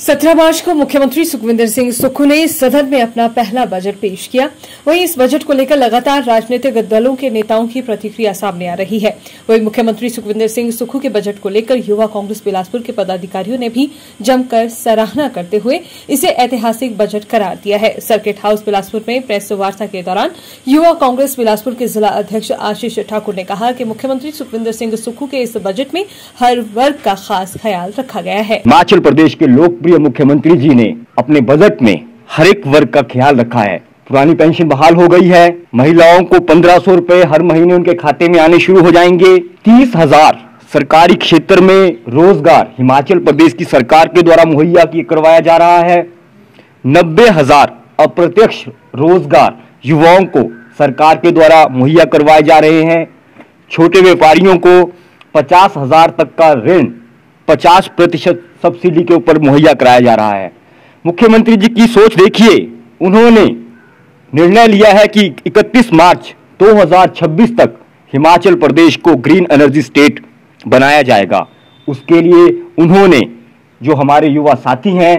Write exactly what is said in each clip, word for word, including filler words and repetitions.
सत्रह मार्च को मुख्यमंत्री सुखविंदर सिंह सुक्खू ने सदन में अपना पहला बजट पेश किया। वहीं इस बजट को लेकर लगातार राजनीतिक दलों के नेताओं की प्रतिक्रिया सामने आ रही है। वहीं मुख्यमंत्री सुखविंदर सिंह सुक्खू के बजट को लेकर युवा कांग्रेस बिलासपुर के पदाधिकारियों ने भी जमकर सराहना करते हुए इसे ऐतिहासिक बजट करार दिया है। सर्किट हाउस बिलासपुर में प्रेस वार्ता के दौरान युवा कांग्रेस बिलासपुर के जिला अध्यक्ष आशीष ठाकुर ने कहा कि मुख्यमंत्री सुखविंदर सिंह सुक्खू के इस बजट में हर वर्ग का खास ख्याल रखा गया है। हिमाचल प्रदेश के लोग मुख्यमंत्री जी ने अपने बजट में हर एक वर्ग का ख्याल रखा है। पुरानी पेंशन बहाल हो गई है, महिलाओं को पंद्रह सौ रूपए हर महीने उनके खाते में आने शुरू हो जाएंगे। तीस हजार सरकारी क्षेत्र में रोजगार हिमाचल प्रदेश की सरकार के द्वारा मुहैया की करवाया जा रहा है। नब्बे हजार अप्रत्यक्ष रोजगार युवाओं को सरकार के द्वारा मुहैया करवाए जा रहे हैं। छोटे व्यापारियों को पचास हजार तक का ऋण पचास प्रतिशत सब्सिडी के ऊपर मुहैया कराया जा रहा है। मुख्यमंत्री जी की सोच देखिए, उन्होंने निर्णय लिया है कि इकतीस मार्च दो हज़ार छब्बीस तक हिमाचल प्रदेश को ग्रीन एनर्जी स्टेट बनाया जाएगा। उसके लिए उन्होंने जो हमारे युवा साथी हैं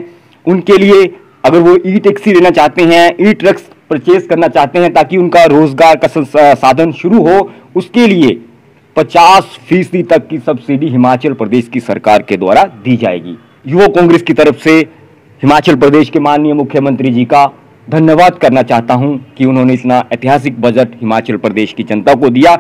उनके लिए, अगर वो ई टैक्सी लेना चाहते हैं, ई ट्रक्स परचेज करना चाहते हैं ताकि उनका रोजगार का साधन शुरू हो, उसके लिए पचास फीसदी तक की सब्सिडी हिमाचल प्रदेश की सरकार के द्वारा दी जाएगी। युवा कांग्रेस की तरफ से हिमाचल प्रदेश के माननीय मुख्यमंत्री जी का धन्यवाद करना चाहता हूं कि उन्होंने इतना ऐतिहासिक बजट हिमाचल प्रदेश की जनता को दिया।